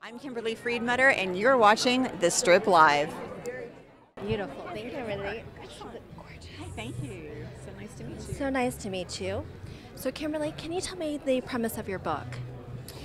I'm Kimberly Friedmutter, and you're watching The Strip Live. Beautiful. Thank you, really. Excellent. Gorgeous. Hi, thank you. So nice to meet you. So nice to meet you. So Kimberly, can you tell me the premise of your book?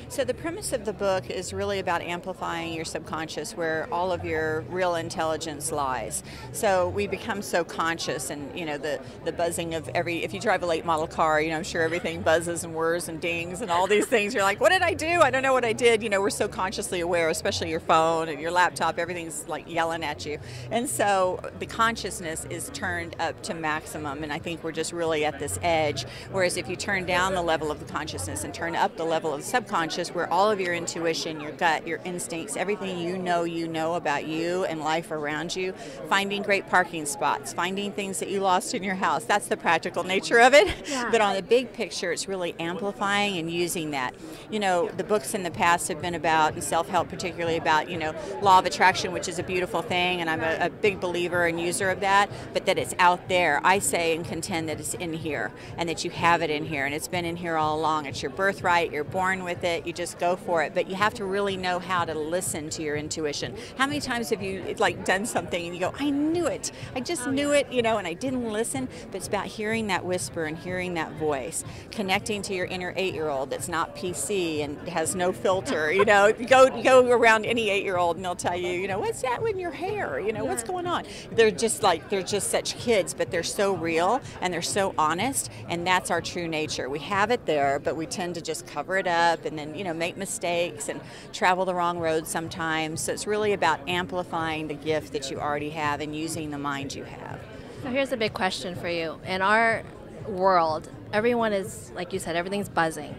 So the premise of the book is really about amplifying your subconscious, where all of your real intelligence lies. So we become so conscious, and you know, the buzzing of every, if you drive a late model car, you know, I'm sure everything buzzes and whirs and dings and all these things. You're like, what did I do? I don't know what I did. You know, we're so consciously aware, especially your phone and your laptop, everything's like yelling at you. And so the consciousness is turned up to maximum, and I think we're just really at this edge. Whereas if you turn down the level of the consciousness and turn up the level of subconscious, where all of your intuition, your gut, your instincts, everything you know about you and life around you, finding great parking spots, finding things that you lost in your house. That's the practical nature of it. Yeah. But on the big picture, it's really amplifying and using that. You know, the books in the past have been about, and self-help particularly, about, you know, law of attraction, which is a beautiful thing, and I'm a big believer and user of that, but that it's out there. I say and contend that it's in here, and that you have it in here, and it's been in here all along. It's your birthright, you're born with it. You just go for it, but you have to really know how to listen to your intuition. How many times have you like done something and you go, I knew it, I just knew it, you know, and I didn't listen? But it's about hearing that whisper and hearing that voice, connecting to your inner 8-year-old that's not PC and has no filter. You know, go around any 8-year-old and they'll tell you, you know, what's that in your hair? You know, what's going on? They're just such kids, but they're so real and they're so honest, and that's our true nature. We have it there, but we tend to just cover it up and then, you know, make mistakes and travel the wrong road sometimes. So it's really about amplifying the gift that you already have and using the mind you have. So here's a big question for you. In our world, everyone is, like you said, everything's buzzing.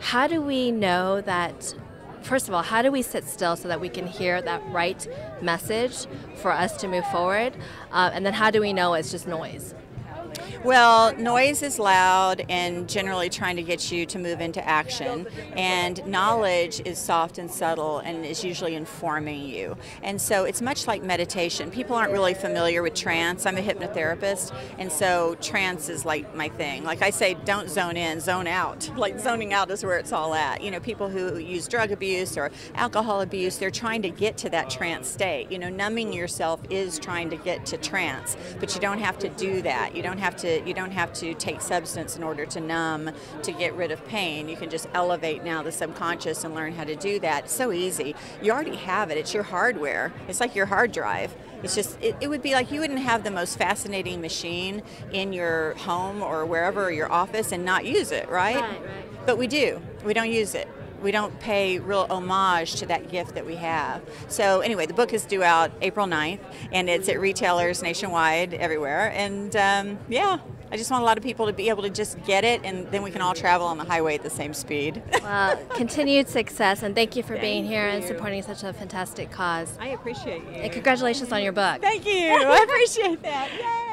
How do we know that, first of all, how do we sit still so that we can hear that right message for us to move forward? And then how do we know it's just noise? Well, noise is loud and generally trying to get you to move into action, and knowledge is soft and subtle and is usually informing you. And so it's much like meditation. People aren't really familiar with trance. I'm a hypnotherapist, and so trance is like my thing. Like I say, don't zone in, zone out. Like zoning out is where it's all at. You know, people who use drug abuse or alcohol abuse, they're trying to get to that trance state. You know, numbing yourself is trying to get to trance, but you don't have to do that. You don't have to take substance in order to numb, to get rid of pain. You can just elevate now the subconscious and learn how to do that. It's so easy. You already have it. It's your hardware. It's like your hard drive. It's just, it would be like you wouldn't have the most fascinating machine in your home or wherever, or your office, and not use it, right? But we do. We don't use it. We don't pay real homage to that gift that we have. So anyway, the book is due out April 9th, and it's at retailers nationwide, everywhere. And yeah, I just want a lot of people to be able to just get it, and then we can all travel on the highway at the same speed. Well, continued success, and thank you for being here and supporting such a fantastic cause. I appreciate you. And congratulations on your book. Thank you. I appreciate that. Yay.